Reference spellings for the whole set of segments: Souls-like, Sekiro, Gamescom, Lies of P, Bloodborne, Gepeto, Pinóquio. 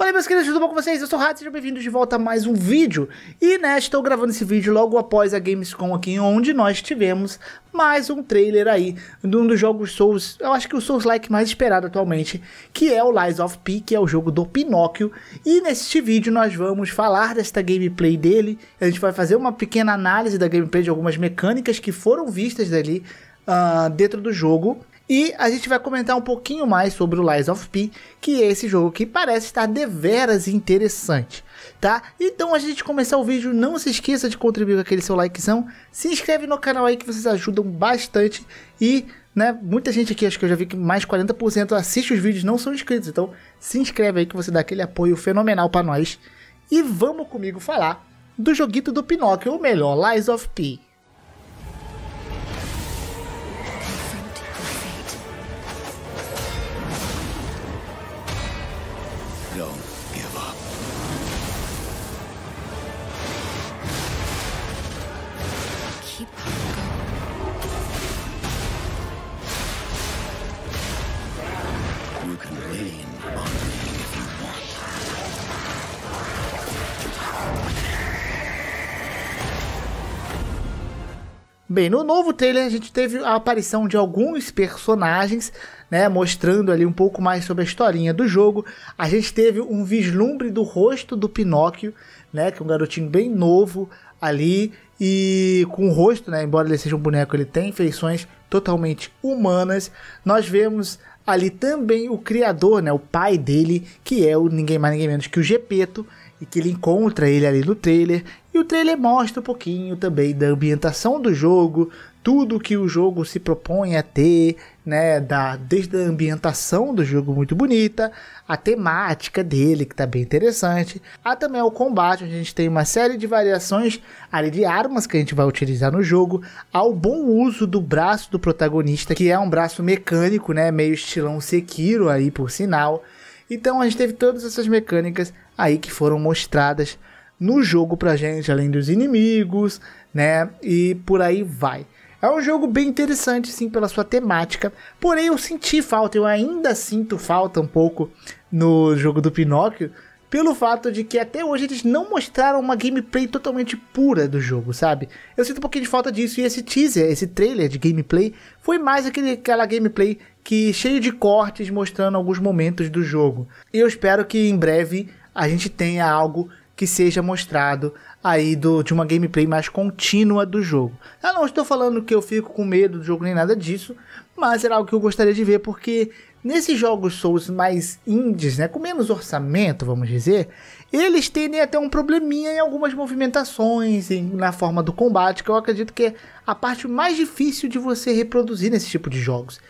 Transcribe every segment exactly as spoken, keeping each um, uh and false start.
Falei, meus queridos, tudo bom com vocês? Eu sou o Rato, sejam bem-vindos de volta a mais um vídeo. E, né, estou gravando esse vídeo logo após a Gamescom aqui, onde nós tivemos mais um trailer aí de um dos jogos Souls, eu acho que o Souls-like mais esperado atualmente, que é o Lies of P, que é o jogo do Pinóquio. E neste vídeo nós vamos falar desta gameplay dele, a gente vai fazer uma pequena análise da gameplay de algumas mecânicas que foram vistas dali uh, dentro do jogo. E a gente vai comentar um pouquinho mais sobre o Lies of P, que é esse jogo que parece estar deveras interessante, tá? Então, antes de começar o vídeo, não se esqueça de contribuir com aquele seu likezão, se inscreve no canal aí que vocês ajudam bastante e, né, muita gente aqui, acho que eu já vi que mais quarenta por cento assiste os vídeos não são inscritos, então se inscreve aí que você dá aquele apoio fenomenal pra nós. E vamos comigo falar do joguito do Pinóquio, ou melhor, Lies of P. Bem, no novo trailer a gente teve a aparição de alguns personagens, né, mostrando ali um pouco mais sobre a historinha do jogo. A gente teve um vislumbre do rosto do Pinóquio, né, que é um garotinho bem novo ali e com o rosto, né, embora ele seja um boneco, ele tem feições totalmente humanas. Nós vemos ali também o criador, né, o pai dele, que é o ninguém mais ninguém menos que o Gepeto, e que ele encontra ele ali no trailer, e o trailer mostra um pouquinho também da ambientação do jogo, tudo que o jogo se propõe a ter, né, da, desde a ambientação do jogo muito bonita, a temática dele que tá bem interessante, há também o combate, a gente tem uma série de variações ali de armas que a gente vai utilizar no jogo, há o bom uso do braço do protagonista, que é um braço mecânico, né, meio estilão Sekiro aí por sinal. Então a gente teve todas essas mecânicas aí que foram mostradas no jogo pra gente, além dos inimigos, né, e por aí vai. É um jogo bem interessante, sim, pela sua temática, porém eu senti falta, eu ainda sinto falta um pouco no jogo do Pinóquio, pelo fato de que até hoje eles não mostraram uma gameplay totalmente pura do jogo, sabe? Eu sinto um pouquinho de falta disso, e esse teaser, esse trailer de gameplay, foi mais aquele, aquela gameplay que cheio de cortes, mostrando alguns momentos do jogo. E eu espero que em breve a gente tenha algo que seja mostrado aí do, de uma gameplay mais contínua do jogo. Eu não estou falando que eu fico com medo do jogo nem nada disso, mas era algo que eu gostaria de ver, porque nesses jogos Souls mais indies, né, com menos orçamento, vamos dizer, eles tendem até um probleminha em algumas movimentações, em, na forma do combate, que eu acredito que é a parte mais difícil de você reproduzir nesse tipo de jogos.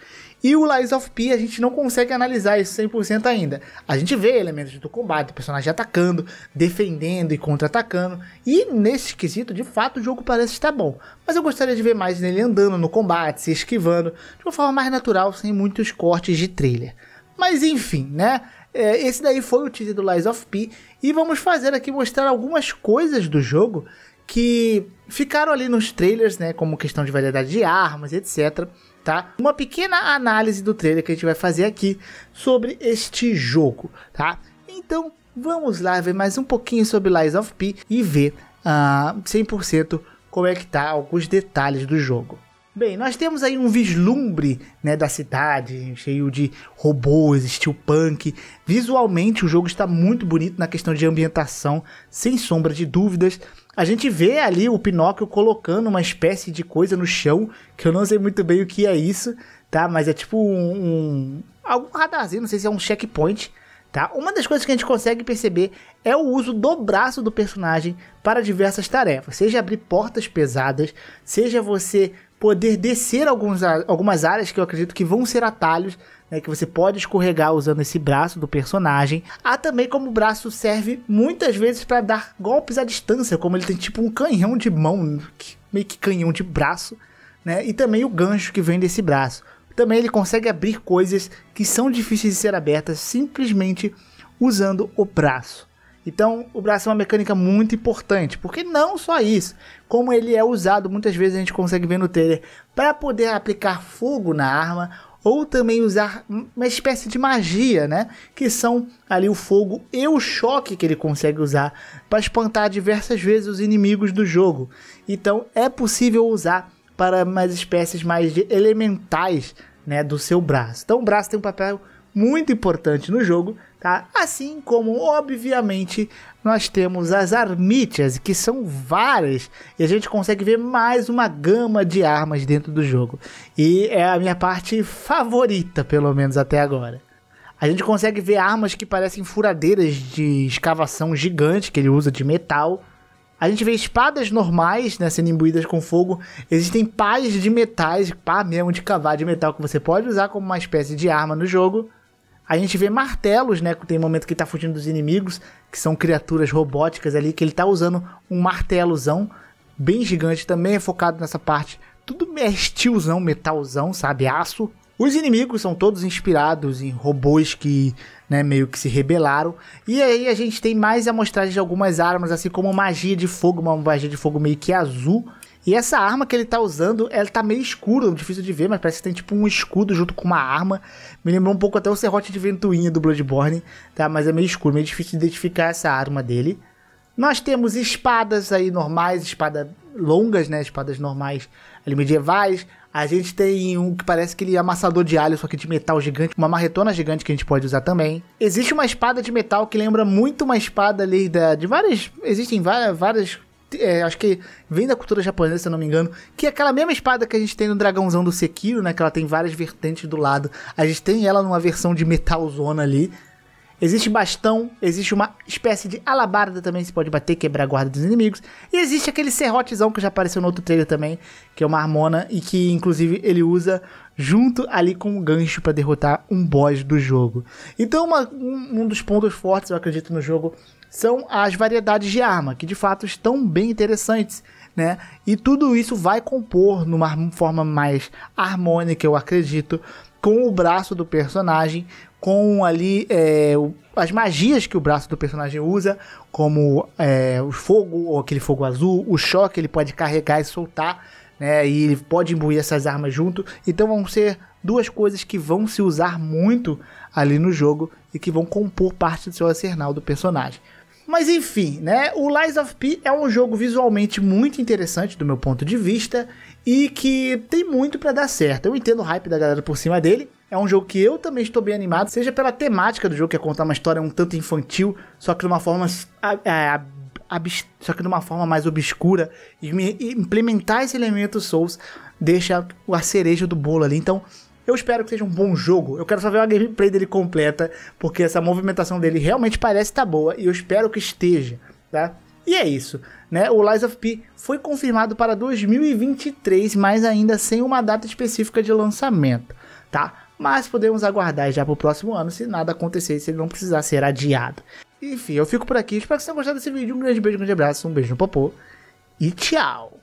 E o Lies of P a gente não consegue analisar isso cem por cento ainda. A gente vê elementos do combate, o personagem atacando, defendendo e contra-atacando. E nesse quesito, de fato, o jogo parece estar bom. Mas eu gostaria de ver mais nele andando no combate, se esquivando, de uma forma mais natural, sem muitos cortes de trailer. Mas enfim, né? Esse daí foi o teaser do Lies of P. E vamos fazer aqui, mostrar algumas coisas do jogo que ficaram ali nos trailers, né? Como questão de variedade de armas, etcétera. Tá? Uma pequena análise do trailer que a gente vai fazer aqui sobre este jogo, tá? Então vamos lá ver mais um pouquinho sobre Lies of P e ver uh, cem por cento como é que tá alguns detalhes do jogo. Bem, nós temos aí um vislumbre, né, da cidade, cheio de robôs, estilo punk. Visualmente o jogo está muito bonito na questão de ambientação, sem sombra de dúvidas. A gente vê ali o Pinóquio colocando uma espécie de coisa no chão, que eu não sei muito bem o que é isso, tá? Mas é tipo um, um algum radarzinho, não sei se é um checkpoint, tá? Uma das coisas que a gente consegue perceber é o uso do braço do personagem para diversas tarefas, seja abrir portas pesadas, seja você poder descer alguns, algumas áreas que eu acredito que vão ser atalhos, né, que você pode escorregar usando esse braço do personagem. Há também como o braço serve muitas vezes para dar golpes à distância, como ele tem tipo um canhão de mão, meio que canhão de braço, né, e também o gancho que vem desse braço. Também ele consegue abrir coisas que são difíceis de ser abertas simplesmente usando o braço. Então o braço é uma mecânica muito importante, porque não só isso, como ele é usado muitas vezes a gente consegue ver no trailer para poder aplicar fogo na arma ou também usar uma espécie de magia, né? Que são ali o fogo e o choque que ele consegue usar para espantar diversas vezes os inimigos do jogo. Então é possível usar para umas espécies mais de elementais, né, do seu braço. Então o braço tem um papel muito importante no jogo, tá? Assim como, obviamente, nós temos as armítias, que são várias, e a gente consegue ver mais uma gama de armas dentro do jogo. E é a minha parte favorita, pelo menos até agora. A gente consegue ver armas que parecem furadeiras de escavação gigante, que ele usa de metal. A gente vê espadas normais, né, sendo imbuídas com fogo. Existem pás de metais, pá mesmo de cavar de metal, que você pode usar como uma espécie de arma no jogo. A gente vê martelos, né, que tem momento que ele tá fugindo dos inimigos, que são criaturas robóticas ali, que ele tá usando um martelozão bem gigante, também é focado nessa parte. Tudo é estilzão, metalzão, sabe, aço. Os inimigos são todos inspirados em robôs que, né, meio que se rebelaram. E aí a gente tem mais amostragens de algumas armas, assim como magia de fogo, uma magia de fogo meio que azul. E essa arma que ele tá usando, ela tá meio escura, difícil de ver, mas parece que tem tipo um escudo junto com uma arma. Me lembrou um pouco até o serrote de ventoinha do Bloodborne, tá? Mas é meio escuro, meio difícil de identificar essa arma dele. Nós temos espadas aí normais, espadas longas, né, espadas normais ali medievais. A gente tem um que parece que ele é amassador de alho, só que de metal gigante. Uma marretona gigante que a gente pode usar também. Existe uma espada de metal que lembra muito uma espada ali da, de várias... Existem várias... várias é, acho que vem da cultura japonesa, se eu não me engano. Que é aquela mesma espada que a gente tem no dragãozão do Sekiro, né? Que ela tem várias vertentes do lado. A gente tem ela numa versão de metalzona ali. Existe bastão, existe uma espécie de alabarda também, se pode bater, quebrar a guarda dos inimigos. E existe aquele serrotezão que já apareceu no outro trailer também, que é uma armona, e que inclusive ele usa junto ali com um gancho para derrotar um boss do jogo. Então uma, um, um dos pontos fortes, eu acredito, no jogo são as variedades de arma, que de fato estão bem interessantes, né? E tudo isso vai compor numa forma mais harmônica, eu acredito, com o braço do personagem, com ali é, as magias que o braço do personagem usa, como é, o fogo, ou aquele fogo azul, o choque, ele pode carregar e soltar, né, e ele pode imbuir essas armas junto. Então vão ser duas coisas que vão se usar muito ali no jogo e que vão compor parte do seu arsenal do personagem. Mas enfim, né, o Lies of P é um jogo visualmente muito interessante do meu ponto de vista e que tem muito para dar certo. Eu entendo o hype da galera por cima dele. É um jogo que eu também estou bem animado, seja pela temática do jogo, que é contar uma história um tanto infantil, só que de uma forma só que de uma forma mais obscura, e implementar esse elemento Souls deixa a cereja do bolo ali. Então eu espero que seja um bom jogo. Eu quero só ver uma gameplay dele completa, porque essa movimentação dele realmente parece estar boa, e eu espero que esteja, tá? E é isso, né? O Lies of P foi confirmado para dois mil e vinte e três, mas ainda sem uma data específica de lançamento, tá? Mas podemos aguardar já para o próximo ano, se nada acontecer, se ele não precisar ser adiado. Enfim, eu fico por aqui. Espero que vocês tenham gostado desse vídeo. Um grande beijo, um grande abraço, um beijo no popô e tchau!